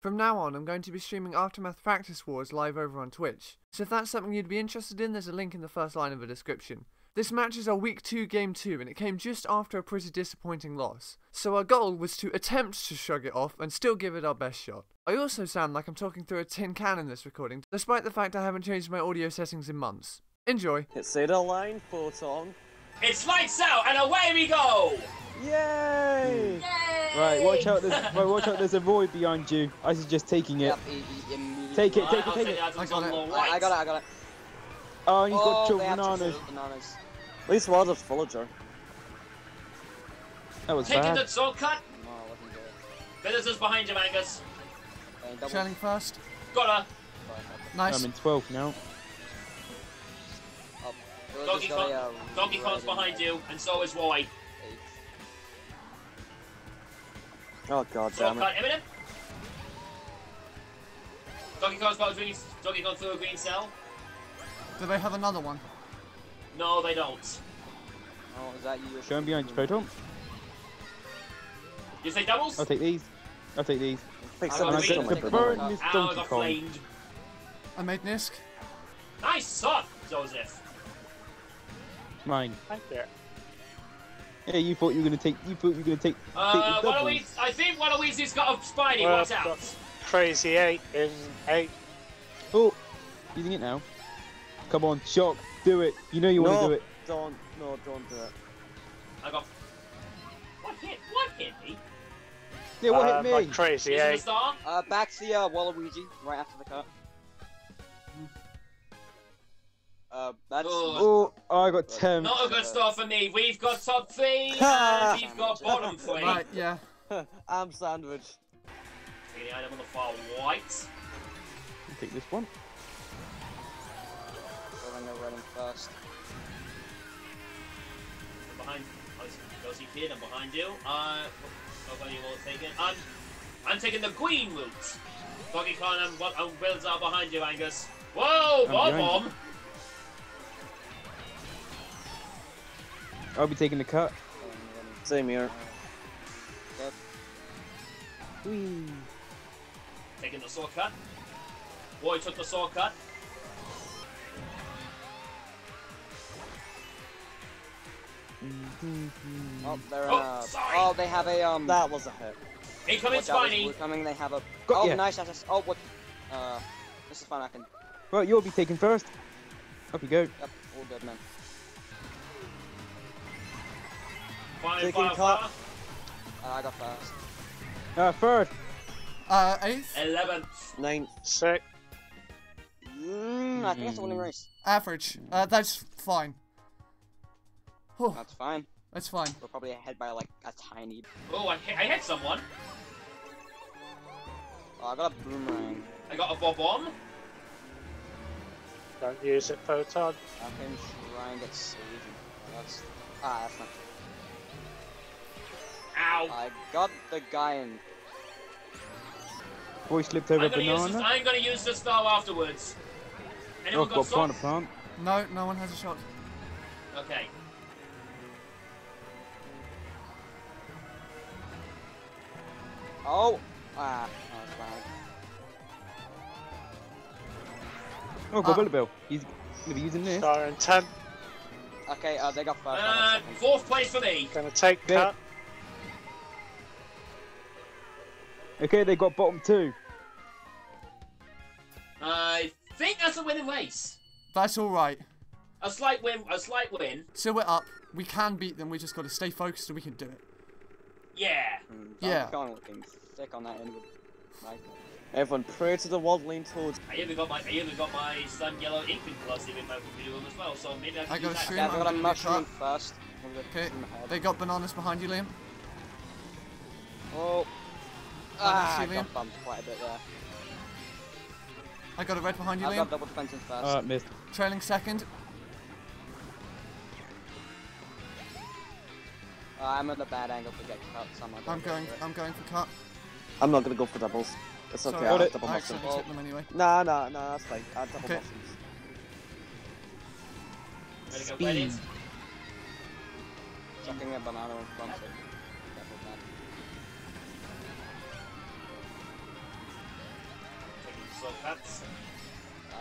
From now on, I'm going to be streaming Aftermath Practice Wars live over on Twitch, so if that's something you'd be interested in, there's a link in the first line of the description. This match is our Week 2 Game 2, and it came just after a pretty disappointing loss, so our goal was to attempt to shrug it off and still give it our best shot. I also sound like I'm talking through a tin can in this recording, despite the fact I haven't changed my audio settings in months. Enjoy! It's in a line, Photon. It's lights out and away we go! Yay! Yay! Right, watch out, there's a void behind you. I suggest taking it. Yep, take it. I got it. Oh, and you've got two bananas. At least one was full of Joe. That was bad. Taking the soul cut! No, I wasn't good. Visitors behind you, Angus. Shelling first. Got her. Nice. I'm in 12 now. Donkey Kong's behind you, and so is Roy. Oh god, so damn it. Donkey Kong through a green cell. Do they have another one? No, they don't. Oh, is that you? Going behind you, Photon. You say doubles? I'll take these. I got flamed. I made Nisk. Nice shot, Joseph. Mine. Right there. Yeah, you thought you were gonna take. Take the doubles. I think Waluigi's got a Spidey. Watch out! Crazy 8 is 8. Oh, using it now. Come on, Shock, do it. You know you want to do it. Don't do it. I got. What hit me? Yeah, what hit me? Like crazy 8. Back to the Waluigi right after the cut. That's... Oh, I got 10. Not a good start for me. We've got top 3 and we've got bottom 3. Right, yeah. I'm sandwiched. Taking the item on the far right. I'll take this one. I'm going to run him first. I'm behind. Dozy Kid, I'm behind you. Nobody will take it. I'm taking the green route. Donkey Kong and Wills are behind you, Angus. Whoa, bomb! I'll be taking the cut. Same here. Whee. Taking the saw cut. Boy took the saw cut. Oh, they're oh, they have a That was a hit. Incoming Spiny. Coming. They have a. Oh, nice. Oh, what? This is fun. I can. Well, you'll be taken first. Up you go. Yep, all good, man. Fire. I got first. Third. 8th. 11th. 9th. 6th. I think that's the winning race. Average. That's fine. Whew. That's fine. That's fine. We're probably ahead by like a tiny. Oh, I hit someone. Oh, I got a boomerang. I got a bob-omb. Don't use it, Photon. I can try and get saved. That's not good. Ow. I got the guy in. Boy slipped over banana. I'm gonna use the star afterwards. Anyone got shot? No, no one has a shot. Okay. Oh! That was bad. Oh, go Bullet Bill. He's gonna be using this. Star and 10. Okay, they got 5. 4th place for me. Gonna take that. Okay, they got bottom 2. I think that's a winning race. That's all right. A slight win. So we're up. We can beat them. We just got to stay focused, and we can do it. Yeah. Yeah. I'm kind of looking sick on that end. Like, everyone, pray to the world lean towards. I even got my sun yellow infant gloves in my computer room as well. So maybe I got a mushroom first. Okay. They got bananas behind you, Liam. Oh. I got bumped quite a bit there. I got a red behind you, Liam. I got double defension first. Missed. Trailing second. I'm at a bad angle for get cut. I'm going for cut. I'm not gonna go for doubles. It's okay. Sorry, I double boxing. I them anyway. Nah, that's fine. I double boxing. Speed. Chucking a banana in front of it. but that's...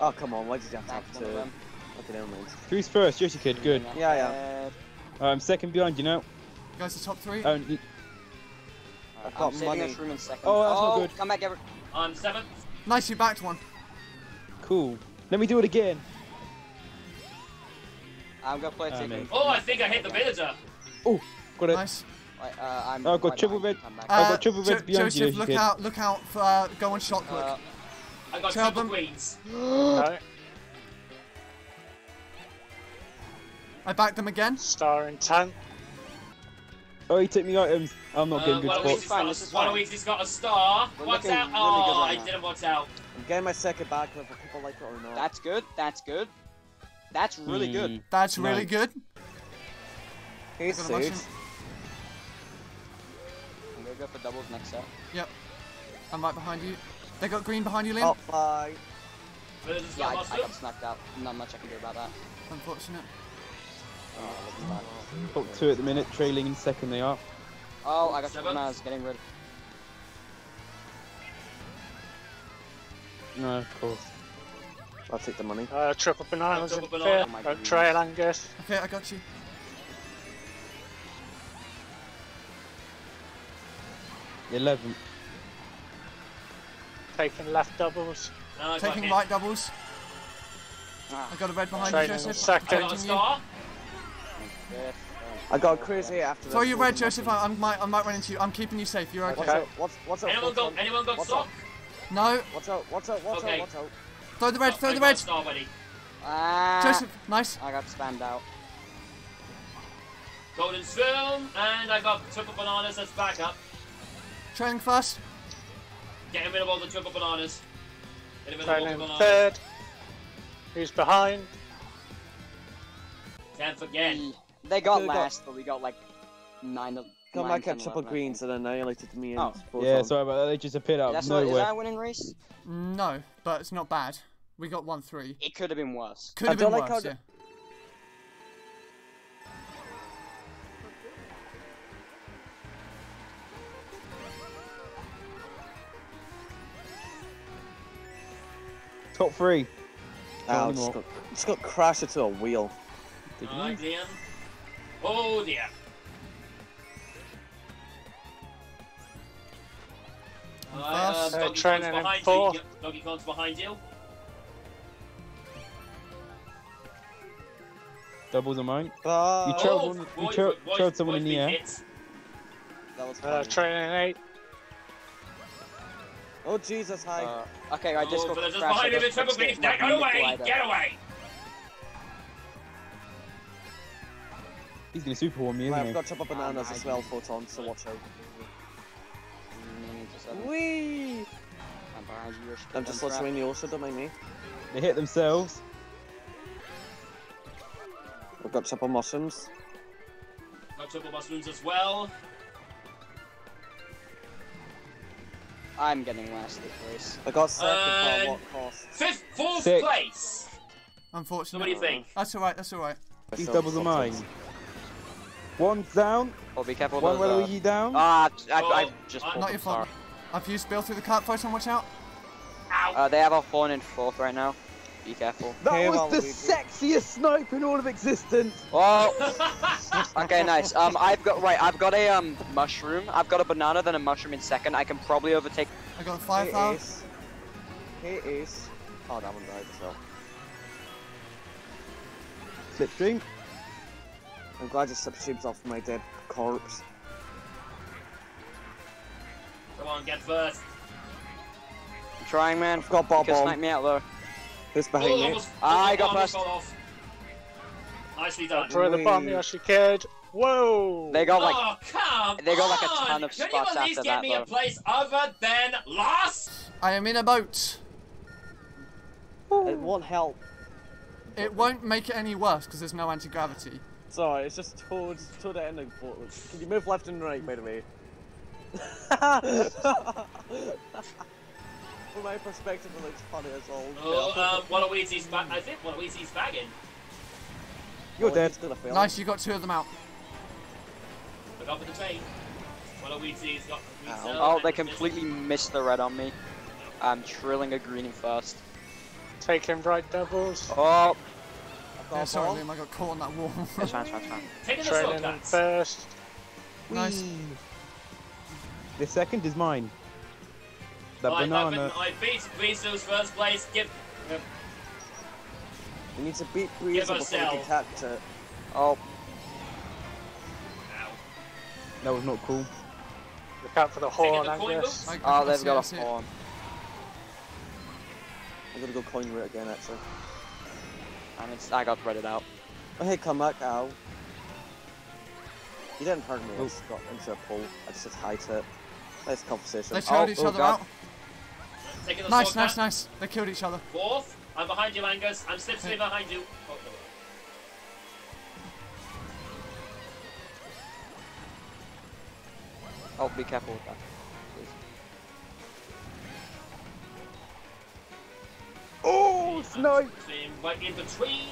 oh, come on, why did you have to have two? Who's first? Yoshi Kid, good. Yeah, yeah. I'm second behind you now. You guys are top three? Oh, I've got money. Room in second. Oh, that's not good. Come back, Everett. I'm seventh. Nice, you backed one. Cool. Let me do it again. I'm going to play chicken. Oh, I think I hit the villager. Oh, got it. Nice. Wait, I'm I've got triple red. I've got triple red behind you. Joseph, look out for go on shot click. I got triple queens. No. I backed them again. Star and tank. Oh, he took me items. I'm not getting good spots. One of these has got a star. Watch out. Oh, I didn't watch out. I'm getting my second back for people like it or not. That's good. That's good. That's really good. That's really good. Here's the suits. I'm going to go for doubles next set. Yep. I'm right behind you. They got green behind you, Liam. Oh, bye. Yeah, I got snapped out. Not much I can do about that. Unfortunate. Top two at the minute, trailing in second they are. Oh, I got seven. I was getting rid. No, of course. I'll take the money. Triple bananas in fifth. Don't trail, Angus. Okay, I got you. The 11th. Taking left doubles. No, taking right doubles. Ah. I got a red behind you, Joseph. Second. I got a cruise here after. So you red, Joseph. I might run into you. I'm keeping you safe. You're okay. What's up? Anyone got sock? No. What's up? Throw the red. Throw the red. Joseph, nice. I got spammed out. Golden film, and I got triple bananas as backup. Trailing first. Getting rid of all the triple bananas. Getting rid of all the bananas. Third. Who's behind? 10th again. They got last, but we got like 9 of them. Come back at triple greens and annihilated me. Oh. Yeah, sorry about that. They just appeared out of nowhere. Is that a winning race? No, but it's not bad. We got 1-3. It could have been worse. Could have been worse, yeah. Top 3. Oh, it's got crashed into a wheel. Oh dear. Oh dear. Doggy Kong's behind you. Doubles are mine. You trailed someone in the air. That was trailing 8. Oh Jesus, hi. Okay, I just got behind him in triple beef. Get away! Get away! He's gonna superwarm me, isn't he? I've got triple bananas as well, Photon, so watch out. Whee! I'm just literally in the ocean, don't mind me. They hit themselves. I've got triple mushrooms. Got triple mushrooms as well. I'm getting last in this race. I got second for what cost? Fourth place! Unfortunately. So what do you think? That's alright, that's alright. These doubles are mine. One down. Oh, be careful. One where are you down? I just not your fault. I've used Bill through the cart. Photon, watch out. Ow. They have our phone in fourth right now. Be careful. That was the sexiest snipe in all of existence. Oh. Okay, nice. I've got a mushroom. I've got a banana, then a mushroom in second. I can probably overtake. I got a 5,000. It is. Oh, that one died as well. Slipstream. I'm glad it substitutes off my dead corpse. Come on, get first. I'm trying, man. I've got Bob on. Snipe me out, though. Who's behind you? I got first. Nicely done. Throw the bomb, Yoshi Kid. Whoa! They got like, a ton of spots after that, though. Can you at least get me a place other than last? I am in a boat. Ooh. It won't help. It won't make it any worse, because there's no anti-gravity. Sorry, it's just towards the end of the boat. Can you move left and right, by the way? From my perspective, it looks funny as all. Oh, Waluigi's back. I think Waluigi's bagging. You're dead. Nice, you got two of them out. Look up at the train. Waluigi's got... Oh, they completely missed the red on me. I'm trilling a green and fast. Take him right, Devils. Oh! Yeah, sorry, Liam, I got caught on that wall. That's fine, that's fine. Taking the slow cuts. First. Nice. The second is mine. The banana. I beat those first place. Give them. We need to beat Breezer before we can catch it. Oh. Ow. That was not cool. Look out for the horn, Angus. Oh, they've got a horn. I'm gonna go coin route again, actually. And it's, I got redded out. Oh, hey, come back, ow. You didn't hurt me, I just got into a pool. I just said hi to it. Nice conversation. They killed each other out. Nice, nice, nice. They killed each other. Fourth, I'm behind you, Angus. I'm slipstream behind you. Oh, no. Oh, be careful with that. Please. Oh, it's nice! Right in between.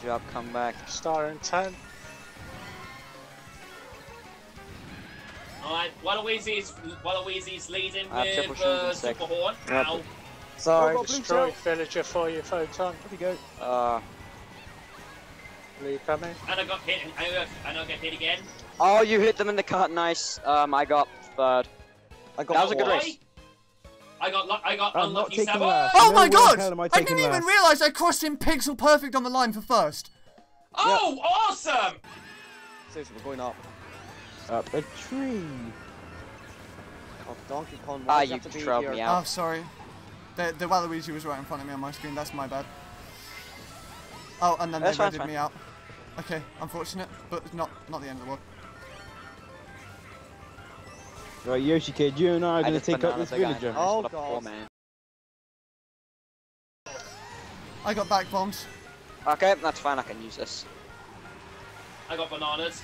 Good job, come back. Star in 10. Alright, Waluigi's leading with Super Horn. Ow. Sorry, destroy Villager for you, Photon. There you go. Will you come in? And I got hit, and I got hit again. Oh, you hit them in the cart, nice. I got third. That was a good race. I got unlucky Sabotage. Oh my god! I didn't even realise I crossed in pixel perfect on the line for first. Oh, awesome! Seriously, we're going up. Up a tree. Oh, Donkey Kong. Ah, you trailed me out. Oh, sorry. The Waluigi was right in front of me on my screen. That's my bad. Oh, and then they voted me out. Okay, unfortunate, but not the end of the world. Right, Yoshi Kid, you and I are going to take out this villager. Oh, god. I got back bombs. Okay, that's fine, I can use this. I got bananas.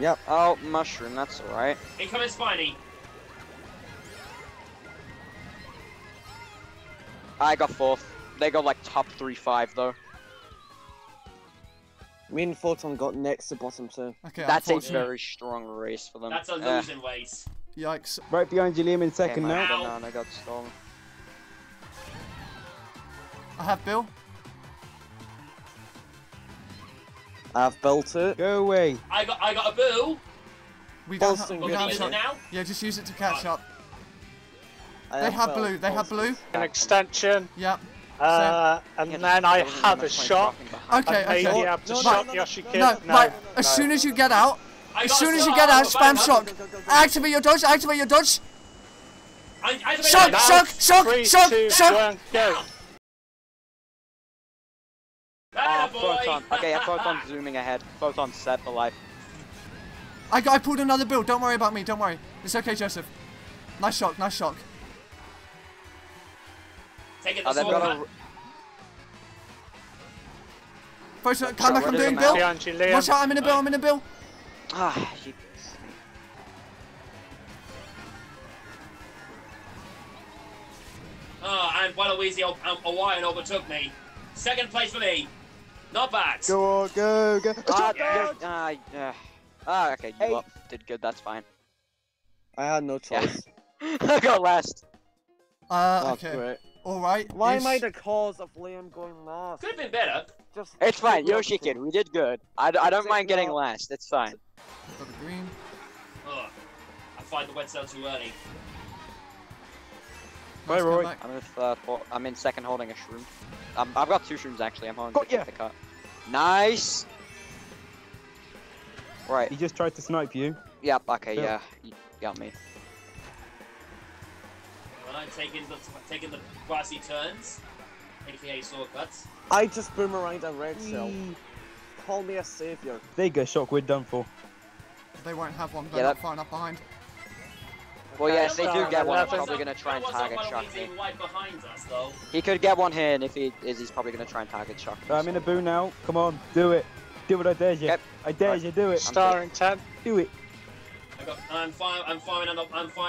Yep, oh, mushroom, that's alright. Incoming Spiny. I got fourth. They got like top 3-5 though. Me and Photon got next to bottom, so okay, that's a very strong race for them. That's a losing race. Yikes. Right behind you, Liam, in second now. Banana got stolen. I have Bill. I've built it. Go away. I got a Boo. We don't have it now. Yeah, just use it to catch up. They have blue. They have blue. An extension. Yep. And then I have a shot. Okay, okay. You have to shot Yoshi Kid. No. As soon as you get out, spam shock. Activate your dodge. Activate your dodge. Shock! Shock! Shock! Shock! Shock! Photon. Okay, Photon zooming ahead. Photon set for life. I pulled another build. Don't worry about me. Don't worry. It's okay, Joseph. Nice shock. Nice shock. Take it, Photon, come back, I'm doing Bill. Watch out, I'm in a Bill, I'm in a Bill. Ah, you... Oh, and Waluigi Hawaiian overtook me. Second place for me. Not bad. Go on, go, go. Okay, you did good, that's fine. I had no choice. I got last. Okay. Great. Alright. Why am I the cause of Liam going last? Could have been better. Just it's fine, Yoshi Kid, we did good. I don't mind getting last, it's fine. Got the green. Ugh. I fired the wet cell too early. Bye, Roy. I'm in second holding a shroom. I've got two shrooms actually, I'm holding the cut. Nice! Right. He just tried to snipe you. Yep, okay, yeah. You got me. I'm taking the grassy turns, aka saw cuts. I just boomeranged a red cell. Call me a savior. There you go, Shock, we're done for. They won't have one, they're not far enough behind. Well, yes, they do get one, they're probably going to try and target Shock. He could get one here, and if he is, he's probably going to try and target Shock. I'm in a boo now, come on, do it. Do what I dare you. Yep. I dare you, do it. Star in 10. Do it. I'm firing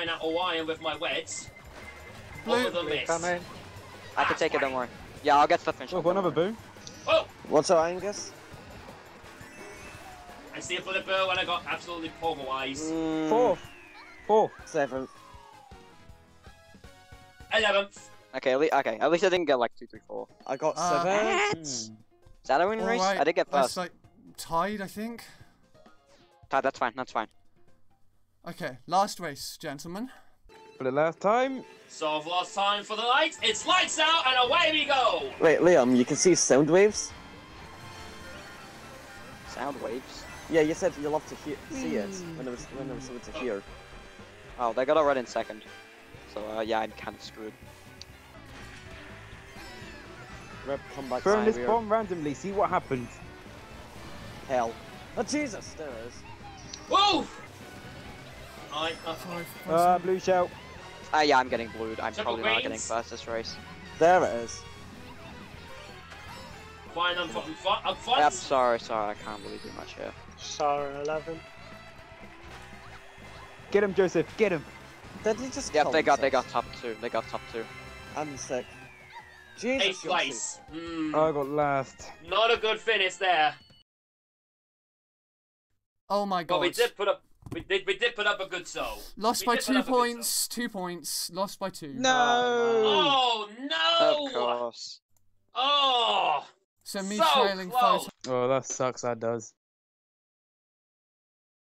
at Orion with my weds. Blue. I can take it, don't worry. Yeah, I'll get stuff in. Look, another boo. Oh! What's up, Angus? I see it for the boo and I got absolutely pulverized. Fourth. Seventh. 11th. Okay, at least I didn't get like 2, 3, 4. I got 7th. Is that a win race? Right. I did get first. That's like tied, I think. Tied, that's fine, that's fine. Okay, last race, gentlemen. For the last time. So for the last time for the lights, it's lights out and away we go! Wait, Liam, you can see sound waves? Sound waves? Yeah, you said you'll have to see it when there was something to hear. Oh, they got a red in second. So, yeah, I'm kind of screwed. Burn this bomb randomly, see what happens. Hell. Oh, Jesus! There it is. Whoa! Blue shell. Yeah, I'm getting blued. I'm probably not getting first this race. There it is. Fine, I'm fucking fine. I'm fine. Yep, sorry, I can't really do much here. Sorry, 11. Get him, Joseph, get him. Did he just yep, they got top 2. They got top 2. I'm sick. Jesus. 8th place. Mm. I got last. Not a good finish there. Oh my god. But we did put up. We did put up a good show. Lost by 2 points. 2 points. Lost by 2. No. Oh no. Of course. Oh. So me trailing 5. Oh, that sucks. That does.